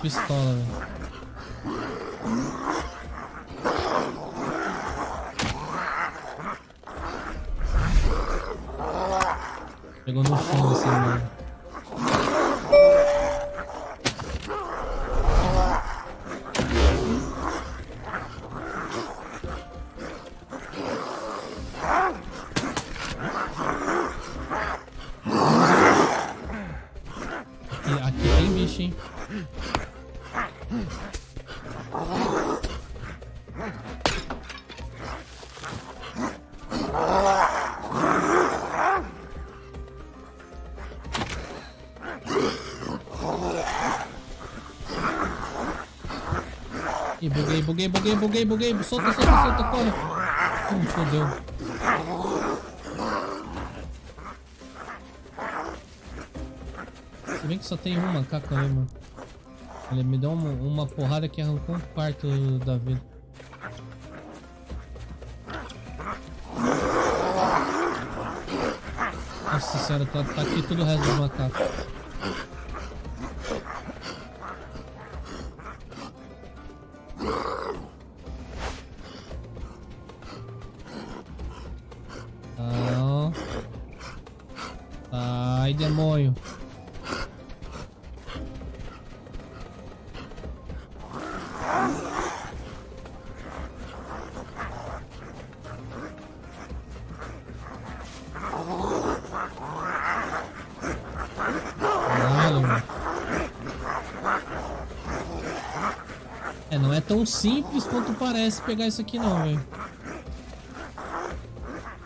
pistola, velho. Pegou no fundo assim, mano. Aqui tem bicho, hein? Ih, buguei. Solta, corre. Fodeu. Se bem que só tem um macaco aí, mano. Ele me deu uma porrada que arrancou um quarto da vida. Nossa senhora, tá aqui todo o resto dos macacos. Ai, demônio. Caralho. É, não é tão simples quanto parece pegar isso aqui não, velho.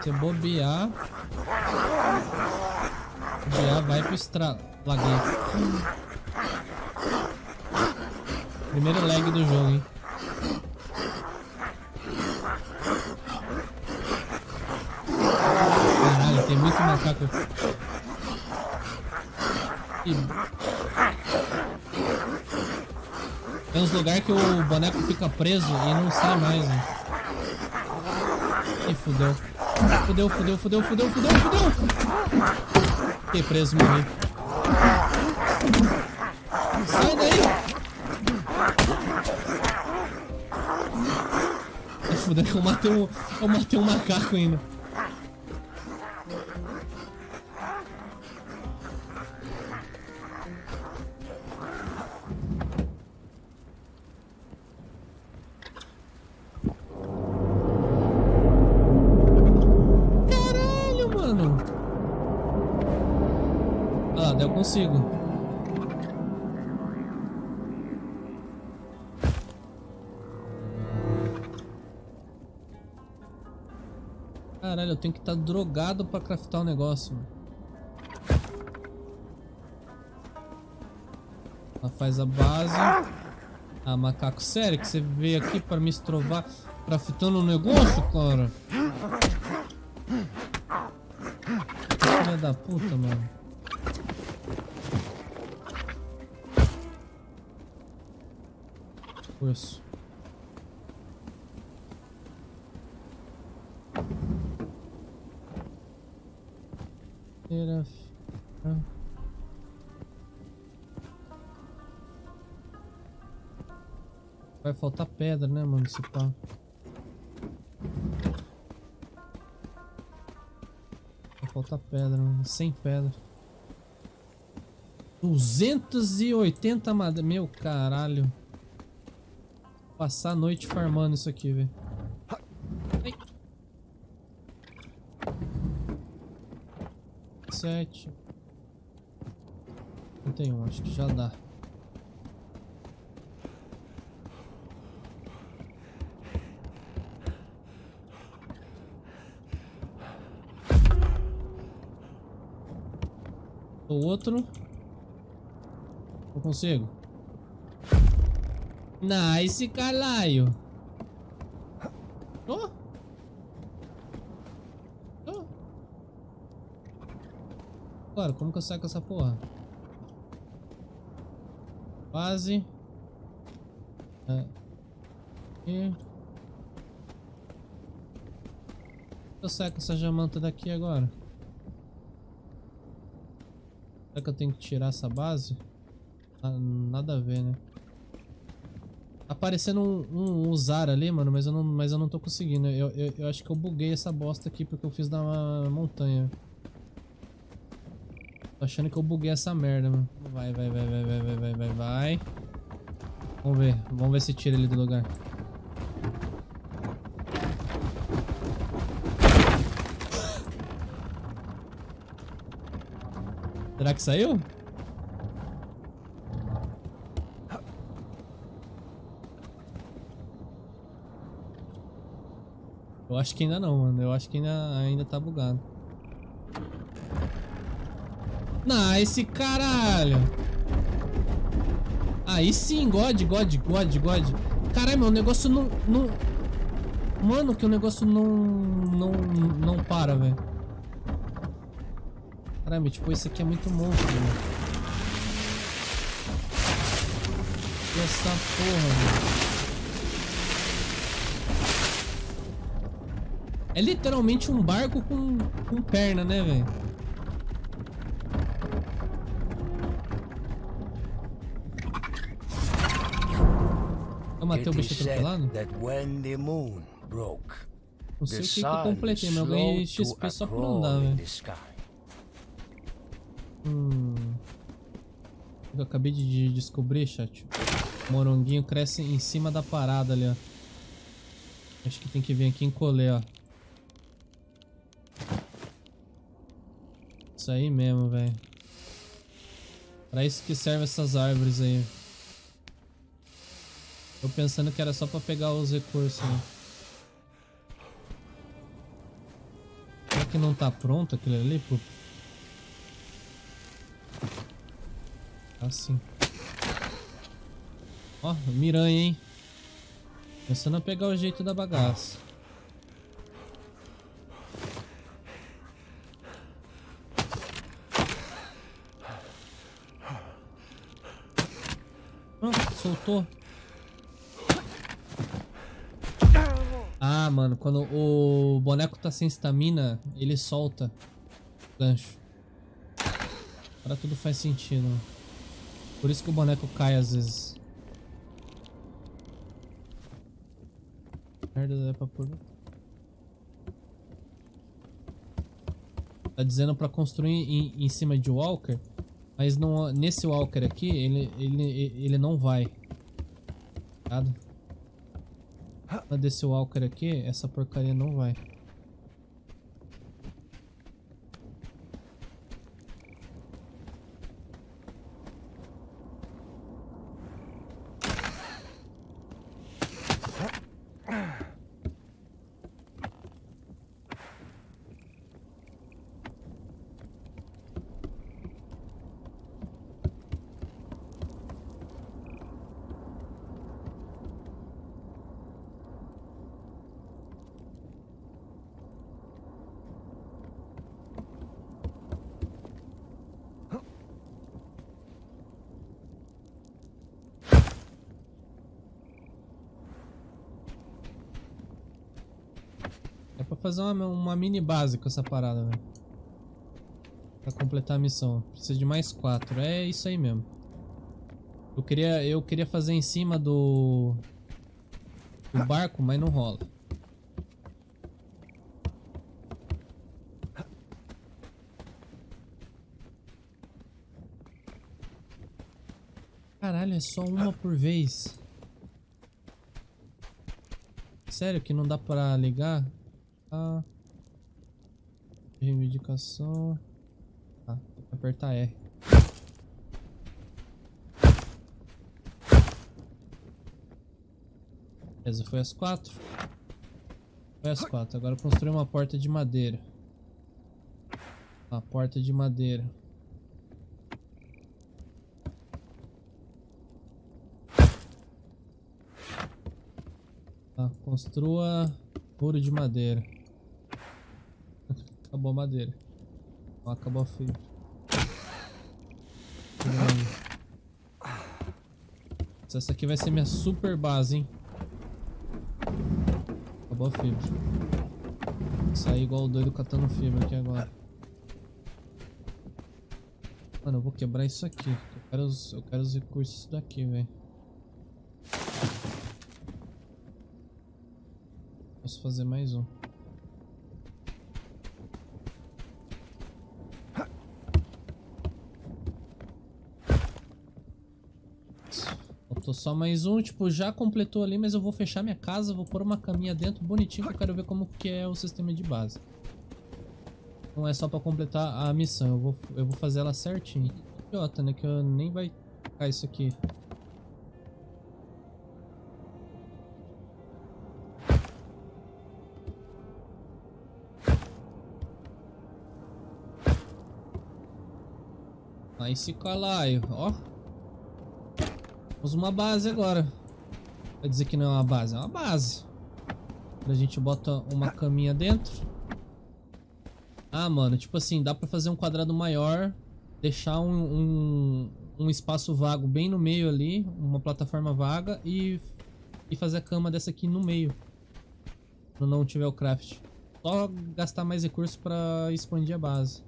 Se eu bobear... Já vai pro estralo. Laguei. Primeiro lag do jogo, hein? Caralho, tem muito macaco. Ih. Tem uns lugares que o boneco fica preso e não sai mais, né? Ih, fudeu. Fudeu. Fiquei preso, morri. Sai daí! Ai, foda-se, eu matei um macaco ainda. Eu consigo. Caralho, eu tenho que estar drogado pra craftar o negócio. Ela faz a base. Ah, macaco, sério que você veio aqui pra me estrovar craftando um negócio, cara? Filha da puta, mano. Isso. Vai faltar pedra, né, mano? Se pá. Vai faltar pedra, mano. 100 pedra. 280 madeira. Meu caralho. Passar a noite farmando isso aqui, velho. Ai. 7. Não tem um, acho que já dá. O outro. Eu consigo. Nice, caralho. Oh. Oh. Claro, como que eu saio com essa porra? Base. E... eu saio com essa jamanta daqui agora. Será que eu tenho que tirar essa base? Ah, nada a ver, né? aparecendo um usar ali, mano, mas eu não tô conseguindo. Eu acho que eu buguei essa bosta aqui porque eu fiz na montanha. Tô achando que eu buguei essa merda, mano. Vai. Vamos ver se tira ele do lugar. Será que saiu? Eu acho que ainda não, mano. Eu acho que ainda tá bugado. Nice, caralho! Aí sim, God. Caralho, meu, o negócio não... Mano, que o negócio não para, velho. Caramba, tipo, esse aqui é muito monstro, mano. E essa porra, mano. É literalmente um barco com perna, né, velho? Eu matei o bicho atropelado? Não sei o que eu completei, mas eu ganhei XP só por andar, velho. Eu acabei de descobrir, chat. O moranguinho cresce em cima da parada ali, ó. Acho que tem que vir aqui e encolher, ó. Isso aí mesmo, velho. Pra isso que servem essas árvores aí. Tô pensando que era só pra pegar os recursos, né? Será que não tá pronto aquilo ali, pô? Assim. Ó, miranha, hein? Começando a pegar o jeito da bagaça. Soltou. Ah, mano, quando o boneco tá sem estamina, ele solta o gancho. Agora tudo faz sentido, mano. Por isso que o boneco cai às vezes. Merda, é pra pôr. Tá dizendo pra construir em cima de Walker. Mas não, nesse Walker aqui, ele não vai. Nada. Desse Walker aqui, essa porcaria não vai. Fazer uma mini base com essa parada, velho. Pra completar a missão. Precisa de mais 4. É isso aí mesmo. Eu queria fazer em cima do barco, mas não rola. Caralho, é só uma por vez. Sério que não dá pra ligar? Reivindicação. Ah, tem que apertar R. Beleza, foi as 4. Foi as 4. Agora construir uma porta de madeira. Uma porta de madeira. Tá, construa muro de madeira. Acabou a madeira. Não, acabou a fita. Essa aqui vai ser minha super base, hein? Acabou a fibra. Vou sair igual o doido catando fibra aqui agora. Mano, eu vou quebrar isso aqui. Eu quero os recursos daqui, velho. Posso fazer mais um. Faltou só mais um, tipo, já completou ali, mas eu vou fechar minha casa, vou pôr uma caminha dentro bonitinho, que eu quero ver como que é o sistema de base. Não é só pra completar a missão, eu vou fazer ela certinho. Idiota, né, que eu nem vai ficar isso aqui. Aí se calaio, ó. Temos uma base agora. Vai dizer que não é uma base, é uma base. A gente bota uma caminha dentro. Ah, mano, tipo assim, dá pra fazer um quadrado maior. Deixar um espaço vago bem no meio ali. Uma plataforma vaga e fazer a cama dessa aqui no meio. Quando não tiver o craft. Só gastar mais recursos pra expandir a base.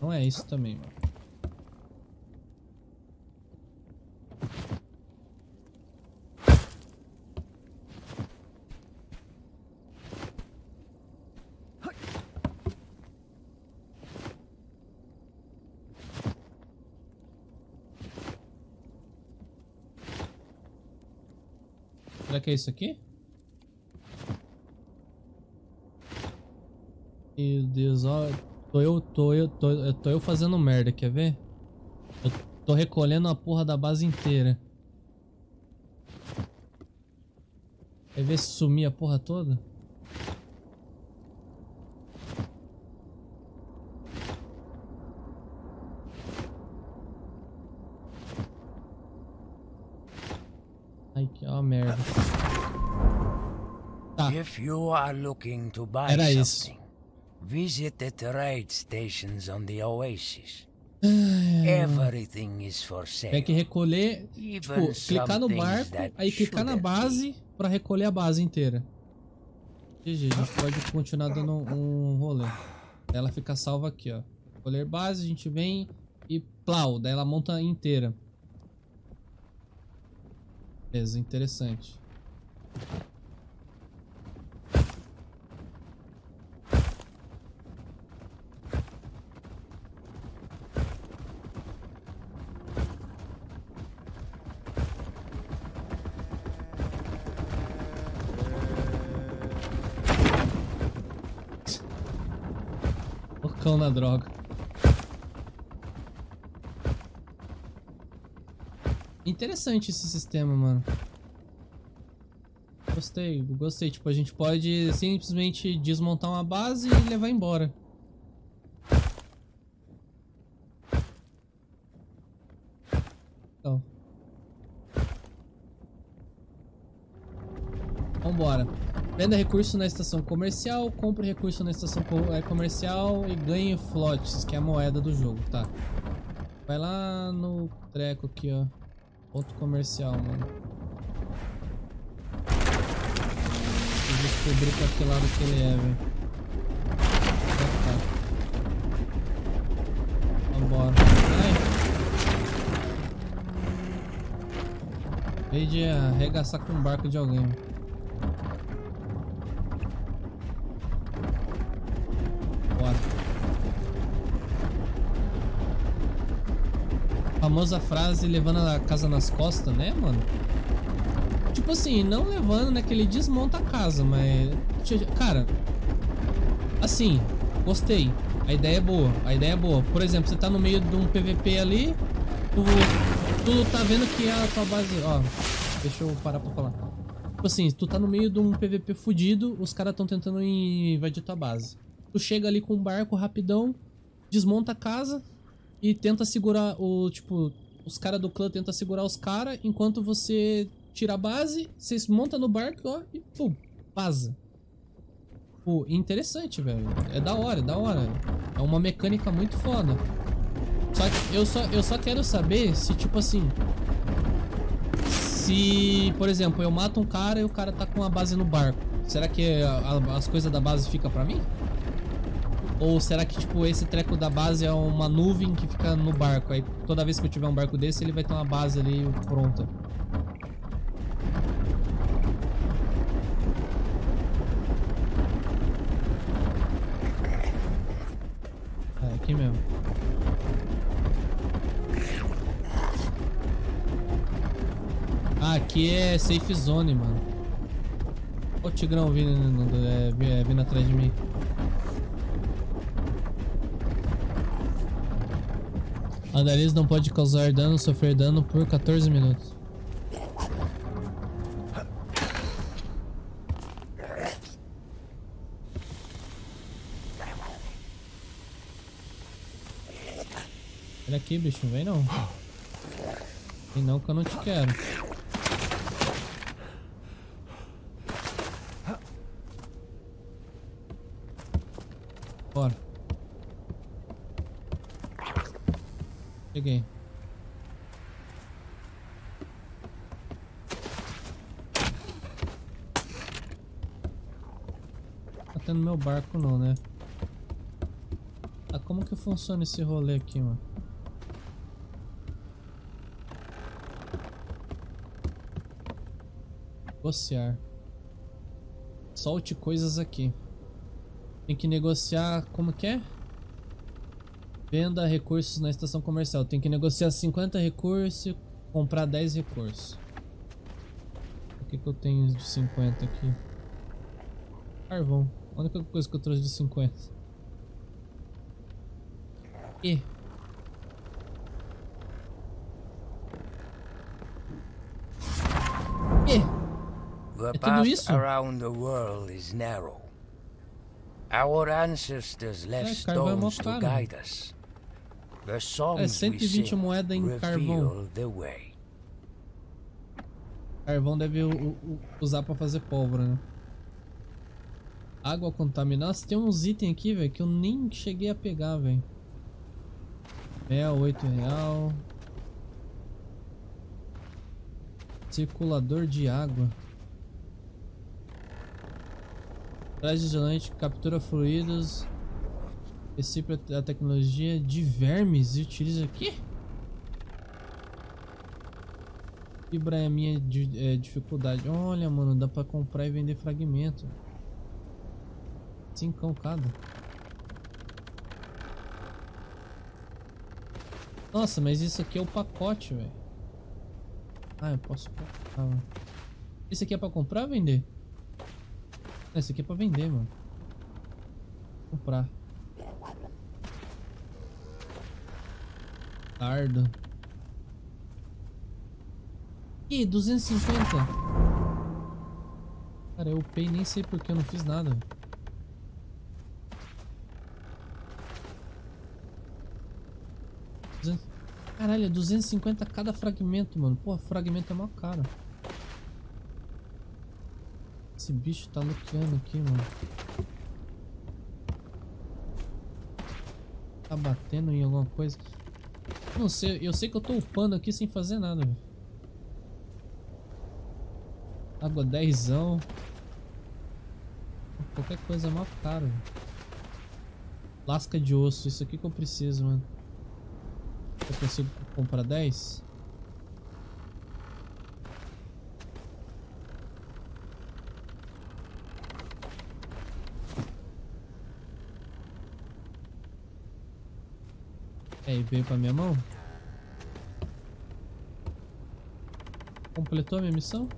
Não é isso também, mano. Será que é isso aqui? Meu Deus, olha. Tô eu fazendo merda, quer ver? Eu tô recolhendo a porra da base inteira. Quer ver se sumir a porra toda? Ai, que ó, merda. Tá. Era isso. Visit the trade stations on the Oasis. Everything is for sale. Tem que recolher, tipo, clicar no barco, aí clicar na base para recolher a base inteira. GG, a gente pode continuar dando um rolê. Ela fica salva aqui, ó. Recolher base, a gente vem e plau, daí ela monta inteira. Beleza, interessante. Na droga. Interessante esse sistema, mano. Gostei, gostei. Tipo, a gente pode simplesmente desmontar uma base e levar embora. Então. Vambora. Venda recurso na estação comercial, compre recurso na estação comercial e ganhe flotes, que é a moeda do jogo, tá? Vai lá no treco aqui, ó. Ponto comercial, mano. Vou descobrir pra que lado que ele é, velho. Tá. Vambora. Ai. Veio de arregaçar com o barco de alguém, véio. Famosa frase, levando a casa nas costas, né, mano? Tipo assim, não levando, né, que ele desmonta a casa, mas... Cara, assim, gostei. A ideia é boa, a ideia é boa. Por exemplo, você tá no meio de um PVP ali, tu tá vendo que a tua base... Ó, deixa eu parar pra falar. Tipo assim, tu tá no meio de um PVP fudido, os caras tão tentando invadir tua base. Tu chega ali com um barco rapidão, desmonta a casa... E tenta segurar o, tipo, os caras do clã tenta segurar os caras, enquanto você tira a base, vocês montam no barco, ó, e pum, vaza. Pô, interessante, velho. É da hora, é da hora. É uma mecânica muito foda. Só que eu só quero saber se, tipo assim... Se, por exemplo, eu mato um cara e o cara tá com a base no barco, será que as coisas da base ficam pra mim? Ou será que, tipo, esse treco da base é uma nuvem que fica no barco? Aí toda vez que eu tiver um barco desse, ele vai ter uma base ali pronta. É aqui mesmo. Ah, aqui é safe zone, mano. Olha o tigrão vindo atrás de mim. Andariz não pode causar dano, sofrer dano por 14 minutos. Olha aqui, bicho, vem não. Vem não que eu não te quero. Bora. Cheguei. Tá tendo meu barco não, né? Ah, como que funciona esse rolê aqui, mano? Negociar. Solte coisas aqui. Tem que negociar, como que é? Venda recursos na estação comercial. Tem que negociar 50 recursos, comprar 10 recursos. O que que eu tenho de 50 aqui? Carvão. A única coisa que eu trouxe de 50. E é tudo isso? Around the world is narrow. Our ancestors left stones to guide us. The songs we sing reveal the way. Carvão deve usar pra fazer pólvora, né? Água contaminada. Tem uns itens aqui, velho, que eu nem cheguei a pegar, velho. Mel, R$8. Circulador de água. Traje isolante, captura fluidos. Recicla a tecnologia de vermes e utiliza aqui? Fibra é a minha dificuldade. Olha, mano, dá pra comprar e vender fragmento. 5 cada. Nossa, mas isso aqui é o pacote, velho. Ah, eu posso comprar, mano. Esse aqui é pra comprar ou vender? Esse aqui é pra vender, mano. Comprar. Tardo. Ih, 250. Cara, eu upei, nem sei porque eu não fiz nada. Caralho, é 250 cada fragmento, mano. Porra, fragmento é mó caro. Esse bicho tá lucrando aqui, mano. Tá batendo em alguma coisa. Não sei, eu sei que eu tô upando aqui sem fazer nada, velho. Água 10zão. Qualquer coisa é mó caro, velho. Lasca de osso, isso aqui que eu preciso, mano. Eu consigo comprar 10? Aí, veio pra minha mão. Completou a minha missão?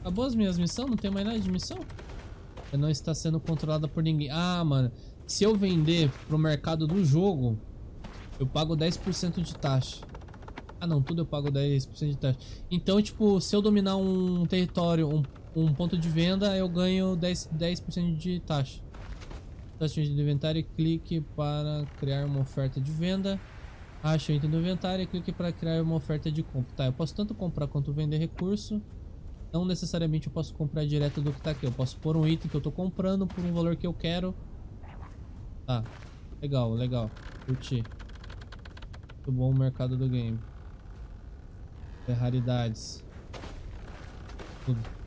Acabou as minhas missões? Não tem mais nada de missão? Eu não está sendo controlada por ninguém. Ah, mano. Se eu vender pro mercado do jogo, eu pago 10% de taxa. Ah, não. Tudo eu pago 10% de taxa. Então, tipo, se eu dominar um território, um ponto de venda, eu ganho 10% de taxa. Taxa de inventário e clique para criar uma oferta de venda. Acha o item do inventário e clique para criar uma oferta de compra. Tá, eu posso tanto comprar quanto vender recurso. Não necessariamente eu posso comprar direto do que tá aqui. Eu posso pôr um item que eu tô comprando por um valor que eu quero. Tá, legal, legal. Curti. Muito bom o mercado do game. Raridades. Tudo.